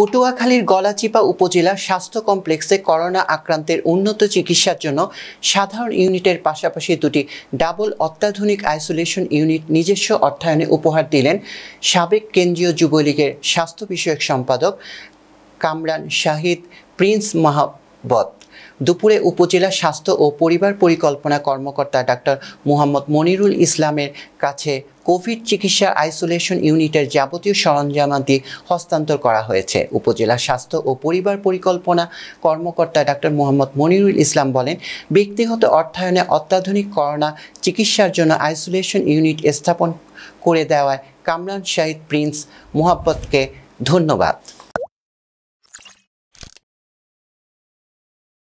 পটুয়াখালীর গলাচিপা উপজেলা স্বাস্থ্য কমপ্লেক্সে করোনা আক্রান্তের উন্নত চিকিৎসার জন্য সাধারণ ইউনিটের পাশাপাশি দুটি ডাবল অত্যাধুনিক আইসোলেশন ইউনিট নিজস্ব অর্থায়নে উপহার দিলেন সাবেক কেন্দ্রীয় যুবলীগের স্বাস্থ্য বিষয়ক সম্পাদক কামরান শাহিদ প্রিন্স মাহবুব দুপুরে উপজেলা স্বাস্থ্য ও পরিবার পরিকল্পনা কর্মকর্তা ডক্টর মোহাম্মদ মনিরুল ইসলামের কাছে কোভিড চিকিৎসা আইসোলেশন ইউনিটের যাবতীয় সরঞ্জামাদি হস্তান্তর করা হয়েছে। উপজেলা স্বাস্থ্য ও পরিবার পরিকল্পনা কর্মকর্তা ডক্টর মোহাম্মদ মনিরুল ইসলাম বলেন, ব্যক্তিগত অর্থায়নে অত্যাধুনিক করোনা চিকিৎসার জন্য আইসোলেশন ইউনিট স্থাপন করে দেওয়ায় কামরান শাহিদ প্রিন্স মাহবুবকে ধন্যবাদ।